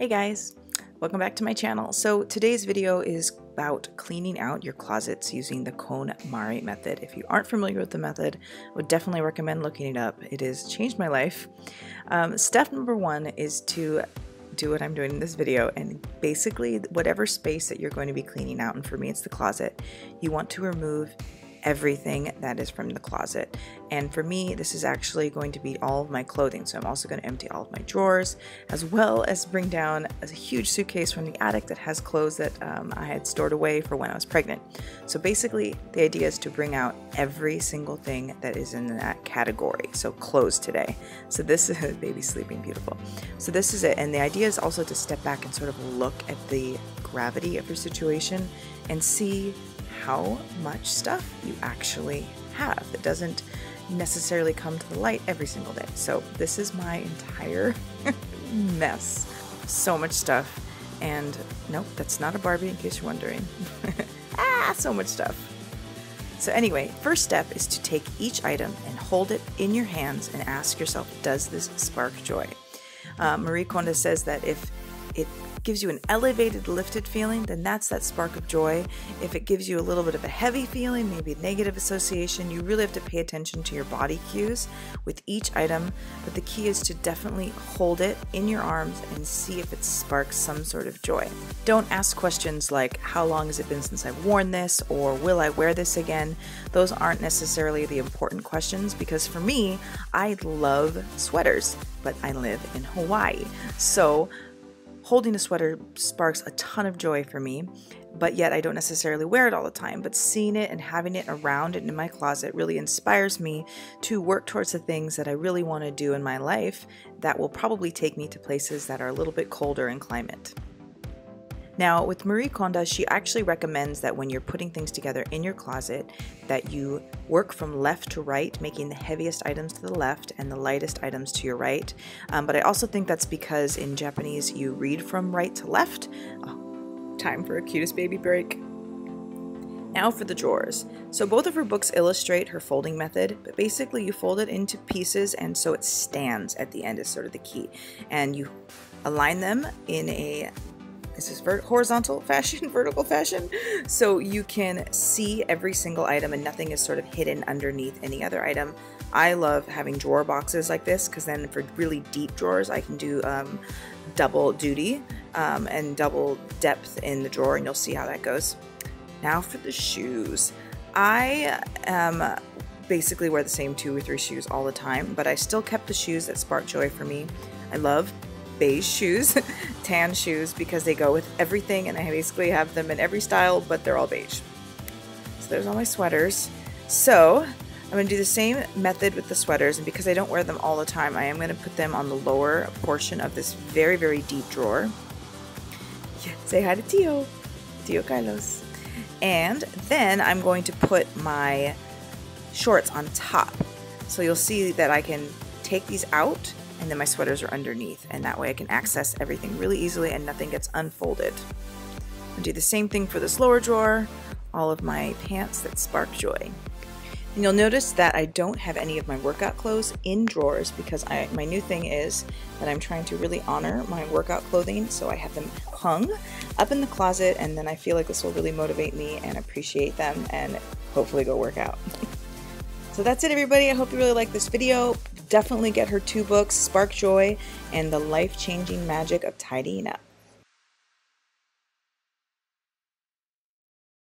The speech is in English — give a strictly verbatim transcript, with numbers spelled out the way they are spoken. Hey guys, welcome back to my channel. So today's video is about cleaning out your closets using the Kon Mari method. If you aren't familiar with the method, I would definitely recommend looking it up. It has changed my life. Um, step number one is to do what I'm doing in this video, and basically whatever space that you're going to be cleaning out, and for me it's the closet, you want to remove everything that is from the closet. And for me, this is actually going to be all of my clothing. So I'm also going to empty all of my drawers, as well as bring down a huge suitcase from the attic that has clothes that um, I had stored away for when I was pregnant. So basically the idea is to bring out every single thing that is in that category. So clothes today. So this is baby sleeping beautiful. So this is it. And the idea is also to step back and sort of look at the gravity of your situation and see how much stuff you actually have. It doesn't necessarily come to the light every single day. So this is my entire mess. So much stuff. And nope, that's not a Barbie in case you're wondering. Ah, so much stuff. So anyway, first step is to take each item and hold it in your hands and ask yourself, does this spark joy? Uh, Marie Kondo says that if it gives you an elevated, lifted feeling, then that's that spark of joy. If it gives you a little bit of a heavy feeling, maybe negative association, you really have to pay attention to your body cues with each item. But the key is to definitely hold it in your arms and see if it sparks some sort of joy. Don't ask questions like, how long has it been since I've worn this? Or will I wear this again? Those aren't necessarily the important questions, because for me, I love sweaters, but I live in Hawaii. So holding a sweater sparks a ton of joy for me, but yet I don't necessarily wear it all the time. But seeing it and having it around and in my closet really inspires me to work towards the things that I really want to do in my life that will probably take me to places that are a little bit colder in climate. Now, with Marie Kondo, she actually recommends that when you're putting things together in your closet, that you work from left to right, making the heaviest items to the left and the lightest items to your right. Um, but I also think that's because in Japanese, you read from right to left. Oh, time for a cutest baby break. Now for the drawers. So both of her books illustrate her folding method, but basically you fold it into pieces and so it stands at the end is sort of the key. And you align them in a This is vert horizontal fashion, vertical fashion. So you can see every single item and nothing is sort of hidden underneath any other item. I love having drawer boxes like this because then for really deep drawers, I can do um, double duty um, and double depth in the drawer, and you'll see how that goes. Now for the shoes. I am basically wear the same two or three shoes all the time, but I still kept the shoes that spark joy for me. I love beige shoes, tan shoes, because they go with everything, and I basically have them in every style, but they're all beige. So there's all my sweaters. So I'm going to do the same method with the sweaters, and because I don't wear them all the time, I am going to put them on the lower portion of this very, very deep drawer. Yeah, say hi to Tio. Tio Carlos. And then I'm going to put my shorts on top. So you'll see that I can take these out, and then my sweaters are underneath, and that way I can access everything really easily and nothing gets unfolded. I'll do the same thing for this lower drawer, all of my pants that spark joy. And you'll notice that I don't have any of my workout clothes in drawers because I, my new thing is that I'm trying to really honor my workout clothing, so I have them hung up in the closet, and then I feel like this will really motivate me and appreciate them and hopefully go work out. So that's it, everybody. I hope you really like this video. Definitely get her two books, Spark Joy and The Life-Changing Magic of Tidying Up.